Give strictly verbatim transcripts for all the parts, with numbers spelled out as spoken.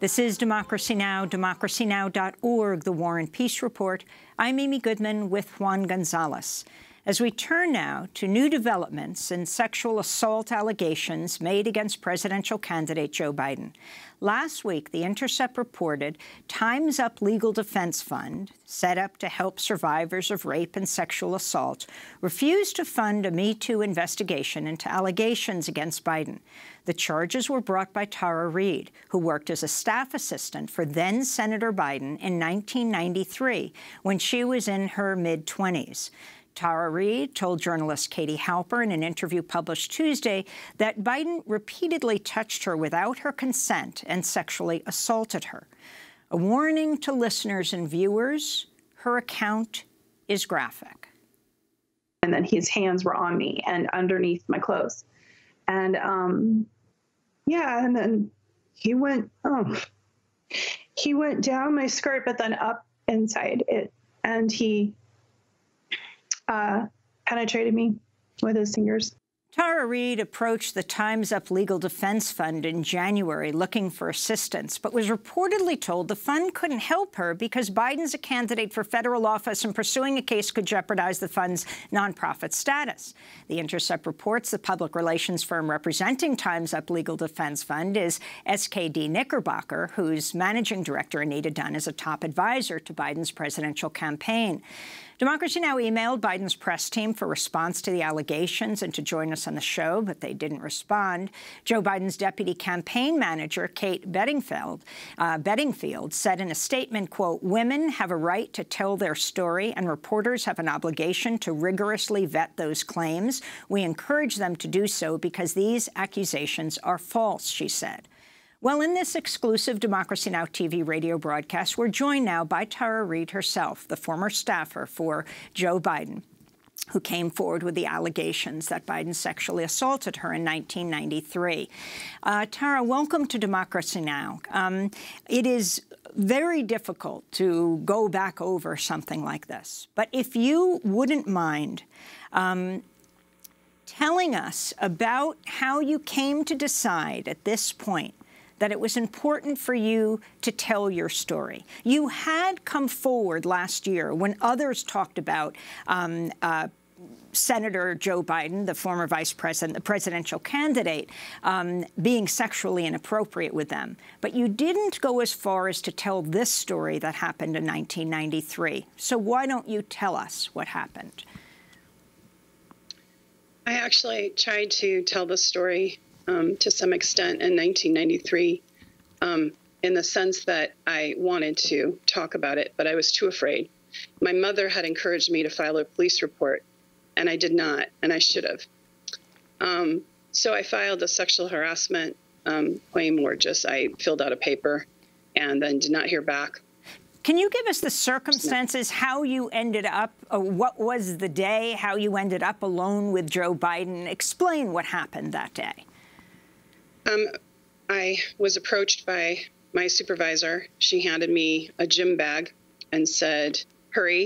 This is Democracy Now!, democracy now dot org, The War and Peace Report. I'm Amy Goodman with Juan Gonzalez. As we turn now to new developments in sexual assault allegations made against presidential candidate Joe Biden. Last week, The Intercept reported Time's Up Legal Defense Fund, set up to help survivors of rape and sexual assault, refused to fund a Me Too investigation into allegations against Biden. The charges were brought by Tara Reade, who worked as a staff assistant for then-Senator Biden in nineteen ninety-three, when she was in her mid-twenties. Tara Reade told journalist Katie Halper in an interview published Tuesday that Biden repeatedly touched her without her consent and sexually assaulted her. A warning to listeners and viewers, her account is graphic. And then his hands were on me and underneath my clothes. And, um, yeah, and then he went, oh, he went down my skirt, but then up inside it, and he— Uh, penetrated me with his fingers. Tara Reade approached the Time's Up Legal Defense Fund in January looking for assistance, but was reportedly told the fund couldn't help her because Biden's a candidate for federal office and pursuing a case could jeopardize the fund's nonprofit status. The Intercept reports the public relations firm representing Time's Up Legal Defense Fund is S K D Knickerbocker, whose managing director, Anita Dunn, is a top advisor to Biden's presidential campaign. Democracy Now! Emailed Biden's press team for response to the allegations and to join us on the show, but they didn't respond. Joe Biden's deputy campaign manager, Kate Bedingfield, uh, Bedingfield, said in a statement, quote, "Women have a right to tell their story, and reporters have an obligation to rigorously vet those claims. We encourage them to do so because these accusations are false," she said. Well, in this exclusive Democracy Now! T V radio broadcast, we're joined now by Tara Reade herself, the former staffer for Joe Biden, who came forward with the allegations that Biden sexually assaulted her in nineteen ninety-three. Uh, Tara, welcome to Democracy Now! Um, it is very difficult to go back over something like this. But if you wouldn't mind um, telling us about how you came to decide at this point that it was important for you to tell your story. You had come forward last year when others talked about um, uh, Senator Joe Biden, the former vice president, the presidential candidate, um, being sexually inappropriate with them. But you didn't go as far as to tell this story that happened in nineteen ninety-three. So why don't you tell us what happened? I actually tried to tell the story Um, to some extent in nineteen ninety-three, um, in the sense that I wanted to talk about it, but I was too afraid. My mother had encouraged me to file a police report, and I did not, and I should have. Um, so I filed a sexual harassment um, claim, or just I filled out a paper and then did not hear back. Can you give us the circumstances, how you ended up, uh, what was the day, how you ended up alone with Joe Biden? Explain what happened that day. Um, I was approached by my supervisor. She handed me a gym bag and said, "Hurry,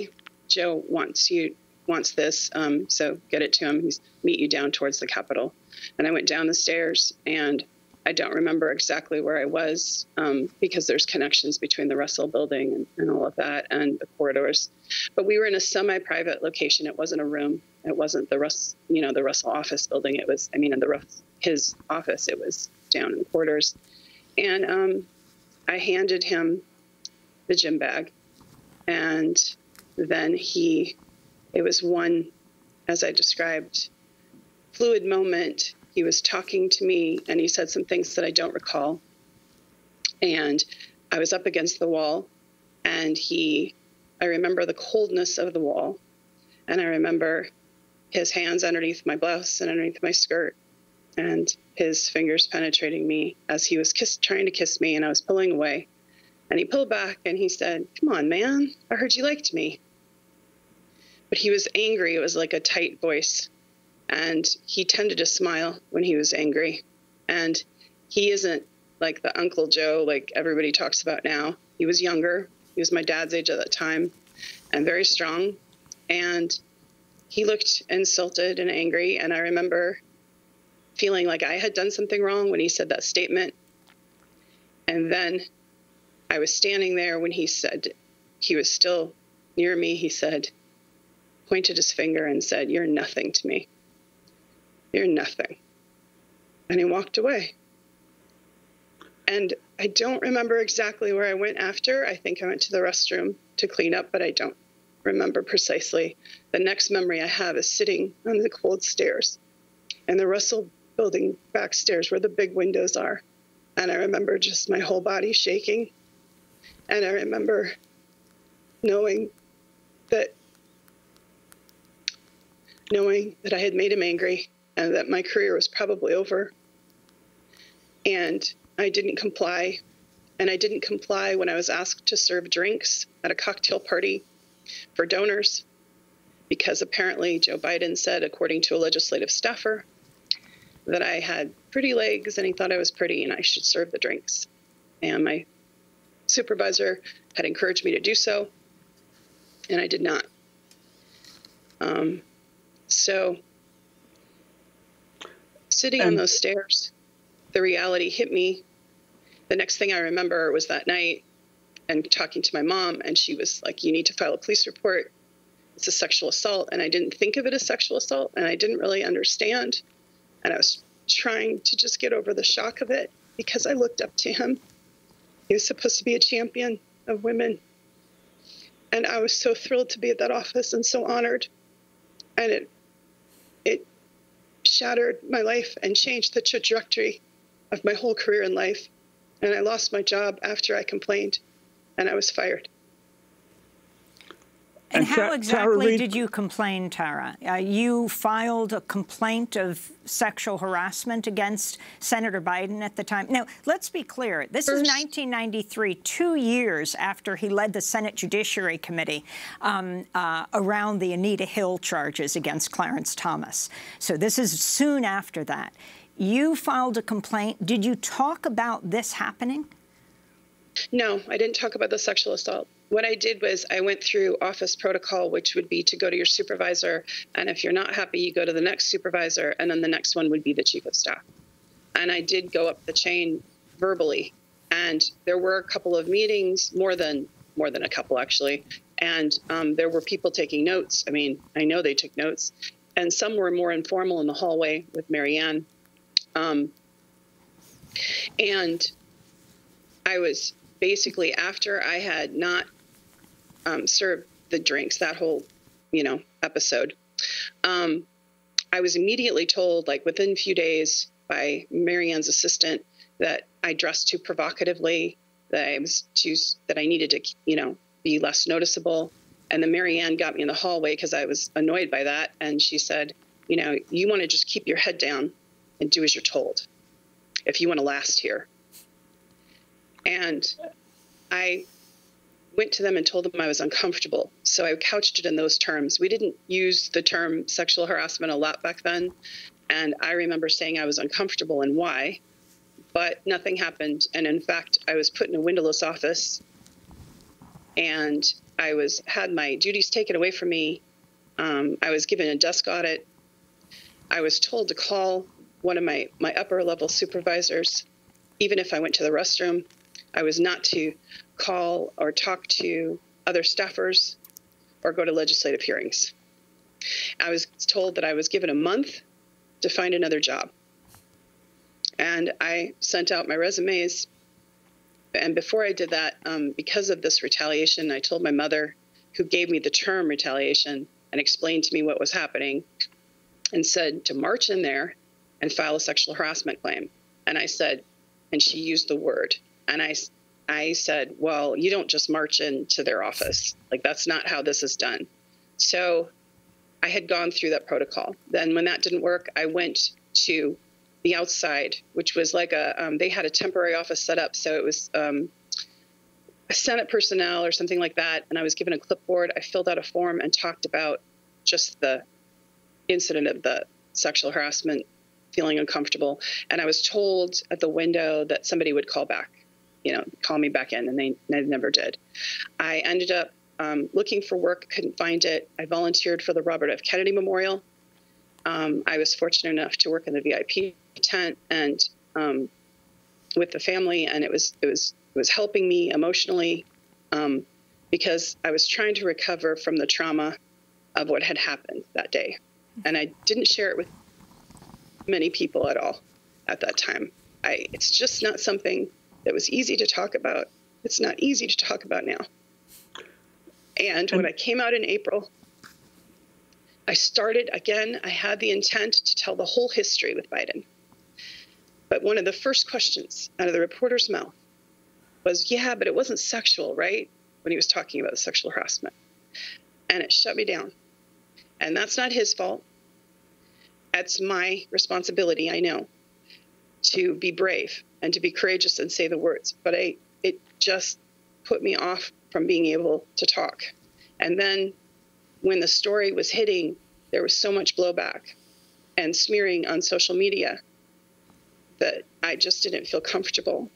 Joe wants you wants this, um, so get it to him. He's meet you down towards the Capitol." And I went down the stairs, and I don't remember exactly where I was um, because there's connections between the Russell Building and, and all of that and the corridors. But we were in a semi-private location. It wasn't a room. It wasn't the Russ, you know, the Russell office building. It was, I mean, in the Russell. his office. It was down in the quarters. And um, I handed him the gym bag. And then he, it was one, as I described, fluid moment. He was talking to me, and he said some things that I don't recall. And I was up against the wall, and he, I remember the coldness of the wall. And I remember his hands underneath my blouse and underneath my skirt, and his fingers penetrating me as he was kiss, trying to kiss me, and I was pulling away. And he pulled back, and he said, "Come on, man. I heard you liked me." But he was angry. It was like a tight voice. And he tended to smile when he was angry. And he isn't like the Uncle Joe like everybody talks about now. He was younger. He was my dad's age at that time, and very strong. And he looked insulted and angry, and I remember feeling like I had done something wrong when he said that statement. And then I was standing there when he said, he was still near me, he said, pointed his finger and said, "You're nothing to me. You're nothing." And he walked away. And I don't remember exactly where I went after. I think I went to the restroom to clean up, but I don't remember precisely. The next memory I have is sitting on the cold stairs in the Russell Building back stairs where the big windows are. And I remember just my whole body shaking. And I remember knowing that knowing that I had made him angry and that my career was probably over. And I didn't comply. And I didn't comply when I was asked to serve drinks at a cocktail party for donors, because apparently Joe Biden said, according to a legislative staffer, that I had pretty legs and he thought I was pretty and I should serve the drinks. And my supervisor had encouraged me to do so, and I did not. Um, so sitting um, on those stairs, the reality hit me. The next thing I remember was that night and talking to my mom, and she was like, "You need to file a police report. It's a sexual assault." And I didn't think of it as sexual assault, and I didn't really understand. And I was trying to just get over the shock of it because I looked up to him. He was supposed to be a champion of women. And I was so thrilled to be at that office and so honored. And it, it shattered my life and changed the trajectory of my whole career in life. And I lost my job after I complained, and I was fired. And how exactly did you complain, Tara? Uh, you filed a complaint of sexual harassment against Senator Biden at the time. Now, let's be clear. This is nineteen ninety-three, two years after he led the Senate Judiciary Committee um, uh, around the Anita Hill charges against Clarence Thomas. So this is soon after that. You filed a complaint. Did you talk about this happening? No, I didn't talk about the sexual assault. What I did was I went through office protocol, which would be to go to your supervisor, and if you're not happy, you go to the next supervisor, and then the next one would be the chief of staff. And I did go up the chain verbally, and there were a couple of meetings, more than more than a couple, actually, and um, there were people taking notes. I mean, I know they took notes, and some were more informal in the hallway with Marianne. Um, and I was basically, after I had not Um, served the drinks, that whole, you know, episode. Um, I was immediately told, like, within a few days by Marianne's assistant that I dressed too provocatively, that I was too, that I needed to, you know, be less noticeable. And then Marianne got me in the hallway because I was annoyed by that. And she said, you know, you want to just keep your head down and do as you're told if you want to last here. And I went to them and told them I was uncomfortable. So I couched it in those terms. We didn't use the term sexual harassment a lot back then. And I remember saying I was uncomfortable and why, but nothing happened. And in fact, I was put in a windowless office and I was had my duties taken away from me. Um, I was given a desk audit. I was told to call one of my, my upper level supervisors, even if I went to the restroom. I was not to call or talk to other staffers or go to legislative hearings. I was told that I was given a month to find another job. And I sent out my resumes. And before I did that, um, because of this retaliation, I told my mother, who gave me the term retaliation and explained to me what was happening, and said to march in there and file a sexual harassment claim. And I said, and she used the word. And I, I said, well, you don't just march into their office. Like, that's not how this is done. So I had gone through that protocol. Then when that didn't work, I went to the outside, which was like a, um, they had a temporary office set up. So it was um, a Senate personnel or something like that. And I was given a clipboard. I filled out a form and talked about just the incident of the sexual harassment, feeling uncomfortable. And I was told at the window that somebody would call back. You know, call me back in, and they, they never did. I ended up um, looking for work, couldn't find it. I volunteered for the Robert F. Kennedy Memorial. Um, I was fortunate enough to work in the V I P tent and um, with the family, and it was it was It was helping me emotionally um, because I was trying to recover from the trauma of what had happened that day. And I didn't share it with many people at all at that time. I, it's just not something that was easy to talk about. It's not easy to talk about now. And when I came out in April, I started again. I had the intent to tell the whole history with Biden. But one of the first questions out of the reporter's mouth was, yeah, but it wasn't sexual, right? When he was talking about sexual harassment. And it shut me down. And that's not his fault. That's my responsibility, I know, to be brave and to be courageous and say the words. But I, it just put me off from being able to talk. And then when the story was hitting, there was so much blowback and smearing on social media that I just didn't feel comfortable.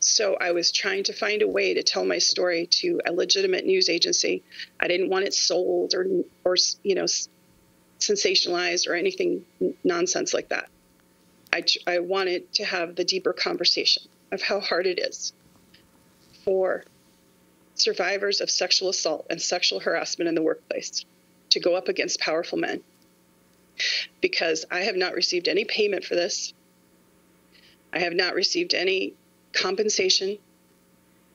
So I was trying to find a way to tell my story to a legitimate news agency. I didn't want it sold or, or you know, sensationalized or anything nonsense like that. I, I wanted to have the deeper conversation of how hard it is for survivors of sexual assault and sexual harassment in the workplace to go up against powerful men. Because I have not received any payment for this. I have not received any compensation,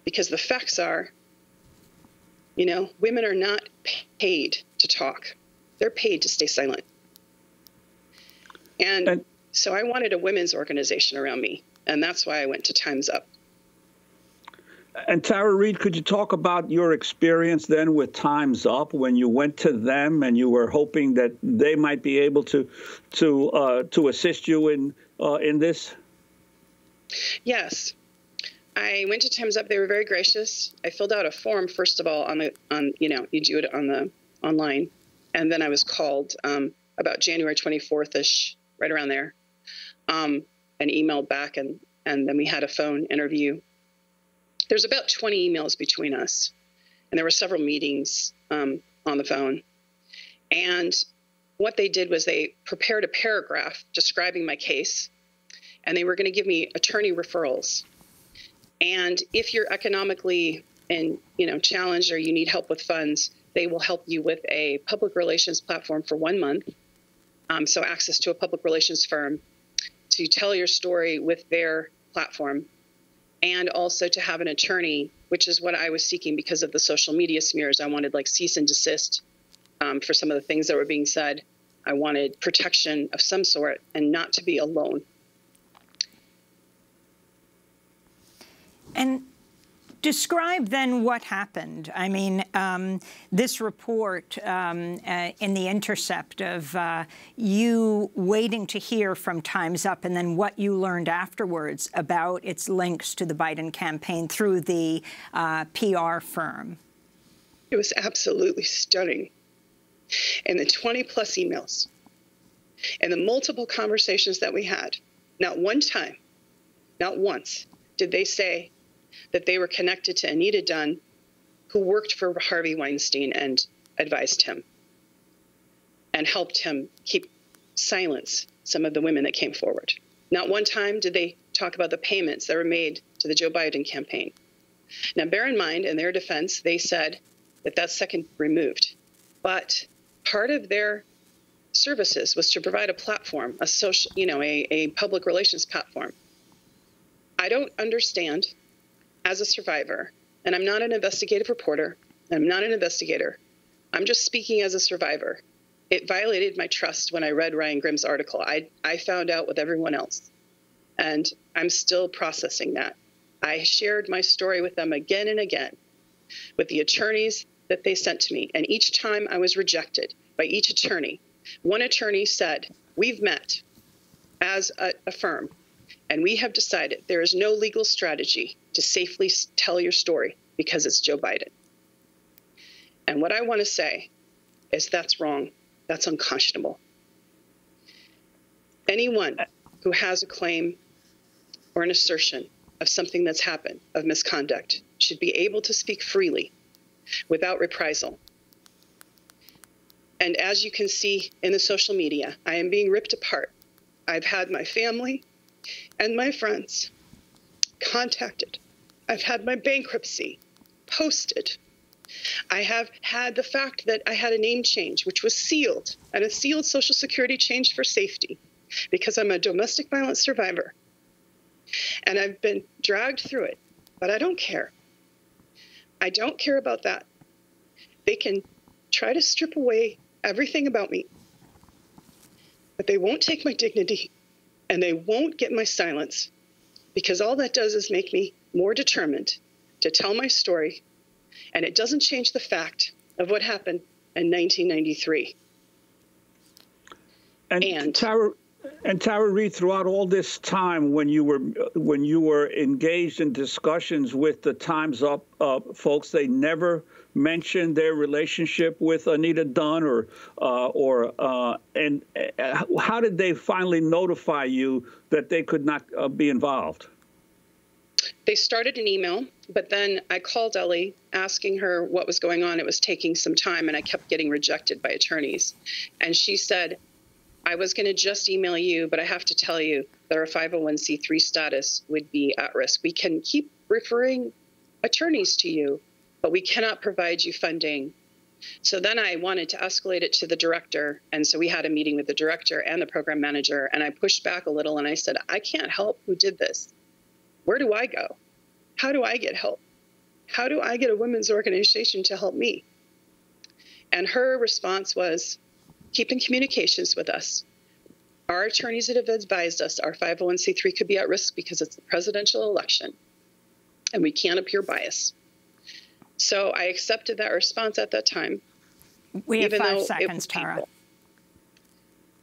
because the facts are, you know, women are not paid to talk. They're paid to stay silent. And, and so I wanted a women's organization around me, and that's why I went to Time's Up. And Tara Reade, could you talk about your experience then with Time's Up when you went to them and you were hoping that they might be able to to uh, to assist you in uh, in this? Yes. I went to Time's Up. They were very gracious. I filled out a form, first of all, on the on you know, you do it on the online. And then I was called um, about January twenty-fourth-ish, right around there, um, and emailed back, and, and then we had a phone interview. There's about twenty emails between us, and there were several meetings um, on the phone. And what they did was they prepared a paragraph describing my case, and they were going to give me attorney referrals. And if you're economically and you know challenged or you need help with funds, they will help you with a public relations platform for one month. Um, so access to a public relations firm to tell your story with their platform, and also to have an attorney, which is what I was seeking because of the social media smears. I wanted like cease and desist um, for some of the things that were being said. I wanted protection of some sort and not to be alone. And describe then what happened. I mean, um, this report um, uh, in The Intercept of uh, you waiting to hear from Time's Up, and then what you learned afterwards about its links to the Biden campaign through the uh, P R firm. It was absolutely stunning. And the twenty plus emails and the multiple conversations that we had, not one time, not once, did they say that they were connected to Anita Dunn, who worked for Harvey Weinstein and advised him and helped him keep silence some of the women that came forward. Not one time did they talk about the payments that were made to the Joe Biden campaign. Now, bear in mind, in their defense, they said that that's second removed. But part of their services was to provide a platform, a social, you know, a, a public relations platform. I don't understand. As a survivor, and I'm not an investigative reporter, and I'm not an investigator, I'm just speaking as a survivor. It violated my trust when I read Ryan Grimm's article. I, I found out with everyone else, and I'm still processing that. I shared my story with them again and again, with the attorneys that they sent to me, and each time I was rejected by each attorney. One attorney said, we've met as a, a firm, and we have decided there is no legal strategy to safely tell your story because it's Joe Biden. And what I want to say is that's wrong. That's unconscionable. Anyone who has a claim or an assertion of something that's happened, of misconduct, should be able to speak freely without reprisal. And as you can see in the social media, I am being ripped apart. I've had my family and my friends contacted I've had my bankruptcy posted. I have had the fact that I had a name change, which was sealed, and a sealed Social Security change for safety, because I'm a domestic violence survivor. And I've been dragged through it, but I don't care. I don't care about that. They can try to strip away everything about me, but they won't take my dignity, and they won't get my silence, because all that does is make me more determined to tell my story, and it doesn't change the fact of what happened in nineteen ninety-three. And, and Tara, and Tara Reade, throughout all this time, when you were when you were engaged in discussions with the Time's Up uh, folks, they never mentioned their relationship with Anita Dunn, or uh, or uh, and uh, how did they finally notify you that they could not uh, be involved? They started an email, but then I called Ellie asking her what was going on. It was taking some time, and I kept getting rejected by attorneys. And she said, I was going to just email you, but I have to tell you that our five oh one c three status would be at risk. We can keep referring attorneys to you, but we cannot provide you funding. So then I wanted to escalate it to the director, and so we had a meeting with the director and the program manager, and I pushed back a little, and I said, I can't help who did this. Where do I go? How do I get help? How do I get a women's organization to help me? And her response was, keep in communications with us. Our attorneys that have advised us our five oh one c three could be at risk because it's the presidential election, and we can't appear biased. So I accepted that response at that time. We have five seconds, Tara.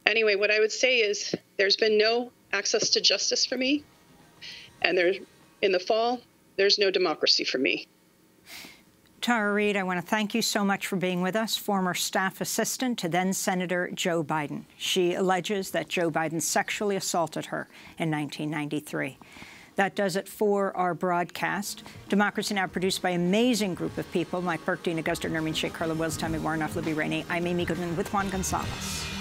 Anyway, what I would say is there's been no access to justice for me. And there's, in the fall, there's no democracy for me. Tara Reade, I want to thank you so much for being with us, former staff assistant to then-Senator Joe Biden. She alleges that Joe Biden sexually assaulted her in nineteen ninety-three. That does it for our broadcast. Democracy Now! Produced by an amazing group of people, Mike Burke, Dean Augusta, Nermeen Sheikh, Carla Wills, Tommy Warnoff, Libby Rainey. I'm Amy Goodman with Juan Gonzalez.